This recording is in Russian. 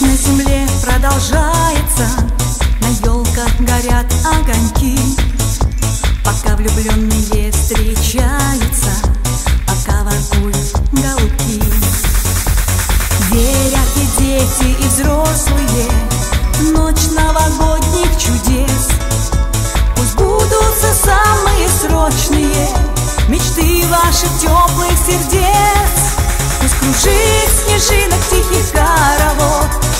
Жизнь на земле продолжается, на елках горят огоньки. Пока влюбленные встречаются, пока воркуют голубки. Верят и дети, и взрослые в ночь новогодних чудес. Пусть будутся самые срочные мечты ваших теплых сердец. Пусть кружит снежинок тихий хоровод,